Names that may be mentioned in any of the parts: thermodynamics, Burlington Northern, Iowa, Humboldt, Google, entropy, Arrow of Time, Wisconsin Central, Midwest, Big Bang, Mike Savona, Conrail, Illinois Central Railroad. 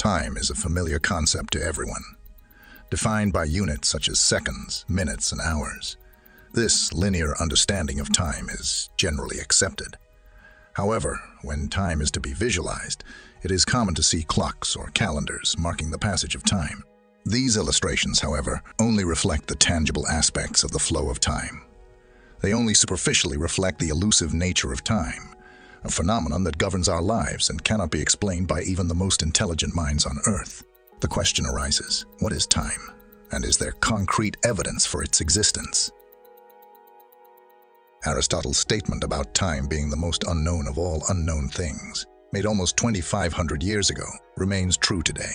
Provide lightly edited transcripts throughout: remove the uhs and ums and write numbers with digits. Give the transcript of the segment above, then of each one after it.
Time is a familiar concept to everyone, defined by units such as seconds, minutes, and hours. This linear understanding of time is generally accepted. However, when time is to be visualized, it is common to see clocks or calendars marking the passage of time. These illustrations, however, only reflect the tangible aspects of the flow of time. They only superficially reflect the elusive nature of time, a phenomenon that governs our lives and cannot be explained by even the most intelligent minds on Earth. The question arises, what is time? And is there concrete evidence for its existence? Aristotle's statement about time being the most unknown of all unknown things, made almost 2,500 years ago, remains true today.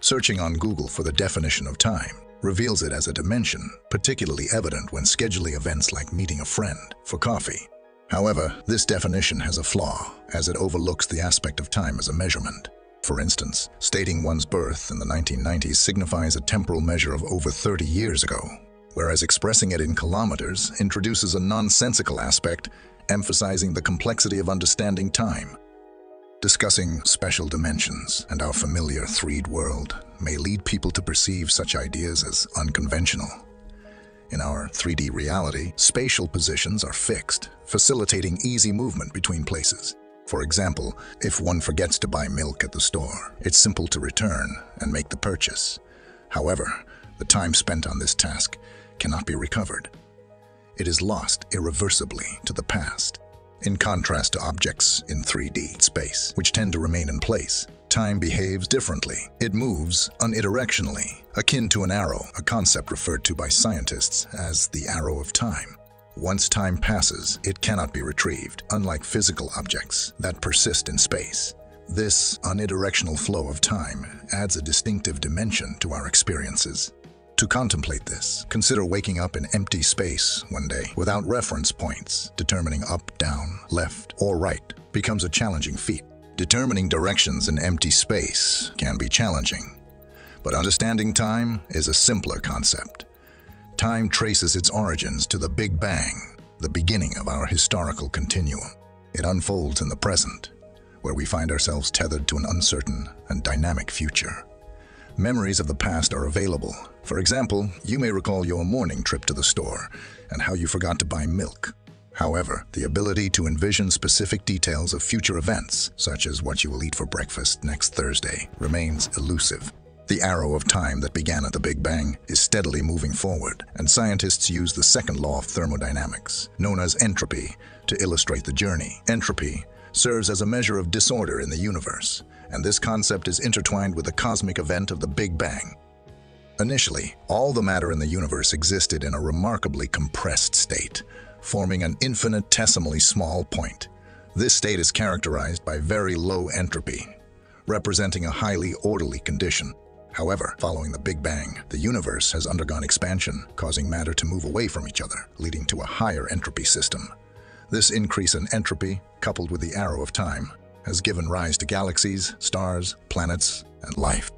Searching on Google for the definition of time reveals it as a dimension, particularly evident when scheduling events like meeting a friend for coffee. However, this definition has a flaw, as it overlooks the aspect of time as a measurement. For instance, stating one's birth in the 1990s signifies a temporal measure of over 30 years ago, whereas expressing it in kilometers introduces a nonsensical aspect, emphasizing the complexity of understanding time. Discussing spatial dimensions and our familiar 3D world may lead people to perceive such ideas as unconventional. In our 3D reality, spatial positions are fixed, facilitating easy movement between places. For example, if one forgets to buy milk at the store, it's simple to return and make the purchase. However, the time spent on this task cannot be recovered. It is lost irreversibly to the past. In contrast to objects in 3D space, which tend to remain in place, time behaves differently. It moves unidirectionally, akin to an arrow, a concept referred to by scientists as the arrow of time. Once time passes, it cannot be retrieved, unlike physical objects that persist in space. This unidirectional flow of time adds a distinctive dimension to our experiences. To contemplate this, consider waking up in empty space one day without reference points. Determining up, down, left, or right becomes a challenging feat. Determining directions in empty space can be challenging, but understanding time is a simpler concept. Time traces its origins to the Big Bang, the beginning of our historical continuum. It unfolds in the present, where we find ourselves tethered to an uncertain and dynamic future. Memories of the past are available. For example, you may recall your morning trip to the store and how you forgot to buy milk. However, the ability to envision specific details of future events, such as what you will eat for breakfast next Thursday, remains elusive. The arrow of time that began at the Big Bang is steadily moving forward, and scientists use the second law of thermodynamics, known as entropy, to illustrate the journey. Entropy serves as a measure of disorder in the universe, and this concept is intertwined with the cosmic event of the Big Bang. Initially, all the matter in the universe existed in a remarkably compressed state, forming an infinitesimally small point. This state is characterized by very low entropy, representing a highly orderly condition. However, following the Big Bang, the universe has undergone expansion, causing matter to move away from each other, leading to a higher entropy system. This increase in entropy, coupled with the arrow of time, has given rise to galaxies, stars, planets, and life.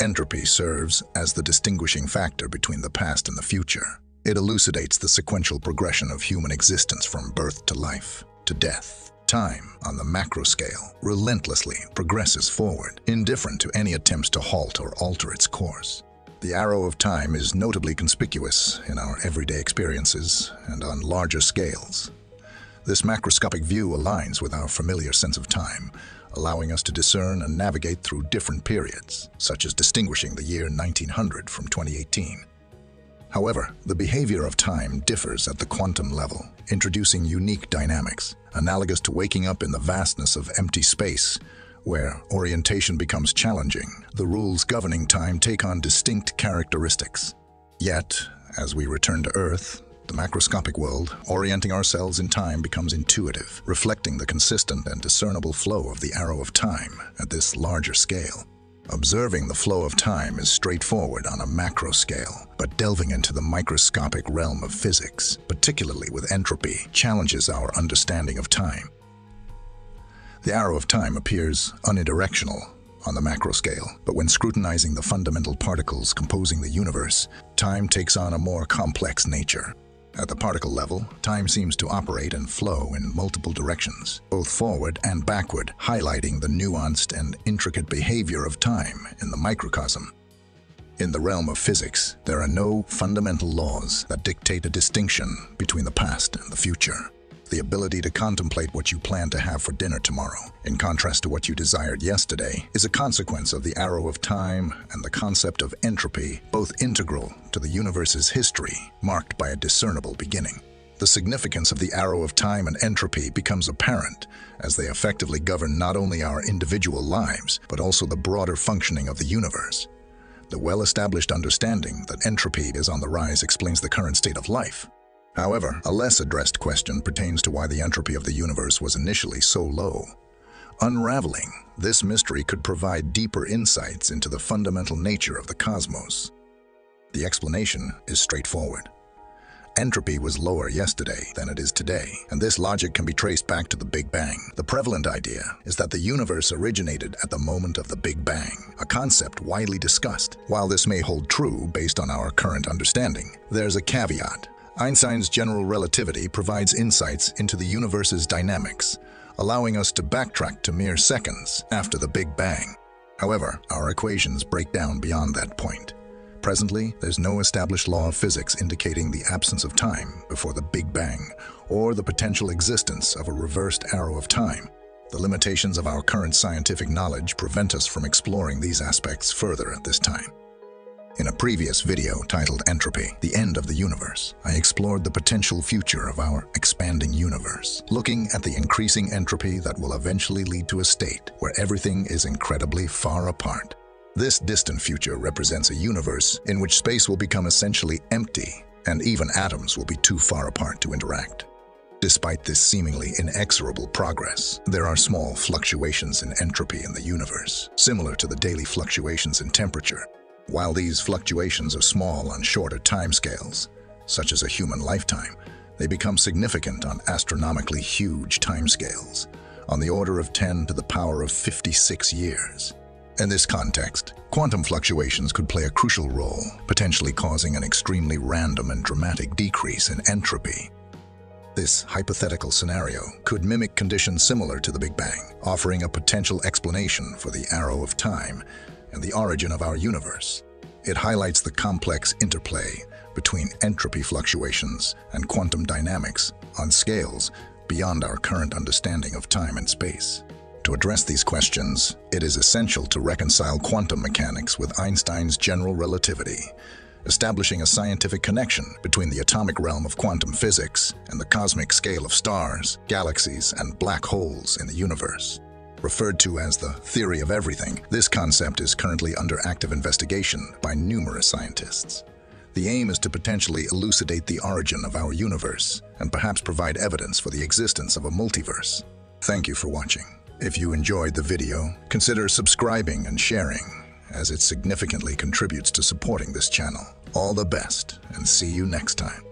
Entropy serves as the distinguishing factor between the past and the future. It elucidates the sequential progression of human existence from birth to life to death. Time, on the macro scale, relentlessly progresses forward, indifferent to any attempts to halt or alter its course. The arrow of time is notably conspicuous in our everyday experiences and on larger scales. This macroscopic view aligns with our familiar sense of time, allowing us to discern and navigate through different periods, such as distinguishing the year 1900 from 2018. However, the behavior of time differs at the quantum level, introducing unique dynamics, analogous to waking up in the vastness of empty space, where orientation becomes challenging. The rules governing time take on distinct characteristics. Yet, as we return to Earth, the macroscopic world, orienting ourselves in time becomes intuitive, reflecting the consistent and discernible flow of the arrow of time at this larger scale. Observing the flow of time is straightforward on a macro scale, but delving into the microscopic realm of physics, particularly with entropy, challenges our understanding of time. The arrow of time appears unidirectional on the macro scale, but when scrutinizing the fundamental particles composing the universe, time takes on a more complex nature. At the particle level, time seems to operate and flow in multiple directions, both forward and backward, highlighting the nuanced and intricate behavior of time in the microcosm. In the realm of physics, there are no fundamental laws that dictate a distinction between the past and the future. The ability to contemplate what you plan to have for dinner tomorrow, in contrast to what you desired yesterday, is a consequence of the arrow of time and the concept of entropy, both integral to the universe's history, marked by a discernible beginning. The significance of the arrow of time and entropy becomes apparent as they effectively govern not only our individual lives, but also the broader functioning of the universe. The well-established understanding that entropy is on the rise explains the current state of life. However, a less addressed question pertains to why the entropy of the universe was initially so low. Unraveling this mystery could provide deeper insights into the fundamental nature of the cosmos. The explanation is straightforward. Entropy was lower yesterday than it is today, and this logic can be traced back to the Big Bang. The prevalent idea is that the universe originated at the moment of the Big Bang, a concept widely discussed. While this may hold true based on our current understanding, there's a caveat. Einstein's general relativity provides insights into the universe's dynamics, allowing us to backtrack to mere seconds after the Big Bang. However, our equations break down beyond that point. Presently, there's no established law of physics indicating the absence of time before the Big Bang or the potential existence of a reversed arrow of time. The limitations of our current scientific knowledge prevent us from exploring these aspects further at this time. In a previous video titled Entropy, The End of the Universe, I explored the potential future of our expanding universe, looking at the increasing entropy that will eventually lead to a state where everything is incredibly far apart. This distant future represents a universe in which space will become essentially empty, and even atoms will be too far apart to interact. Despite this seemingly inexorable progress, there are small fluctuations in entropy in the universe, similar to the daily fluctuations in temperature. While these fluctuations are small on shorter timescales, such as a human lifetime, they become significant on astronomically huge timescales, on the order of 10 to the power of 56 years. In this context, quantum fluctuations could play a crucial role, potentially causing an extremely random and dramatic decrease in entropy. This hypothetical scenario could mimic conditions similar to the Big Bang, offering a potential explanation for the arrow of time and the origin of our universe. It highlights the complex interplay between entropy fluctuations and quantum dynamics on scales beyond our current understanding of time and space. To address these questions, it is essential to reconcile quantum mechanics with Einstein's general relativity, establishing a scientific connection between the atomic realm of quantum physics and the cosmic scale of stars, galaxies, and black holes in the universe. Referred to as the theory of everything, this concept is currently under active investigation by numerous scientists. The aim is to potentially elucidate the origin of our universe and perhaps provide evidence for the existence of a multiverse. Thank you for watching. If you enjoyed the video, consider subscribing and sharing, as it significantly contributes to supporting this channel. All the best, and see you next time.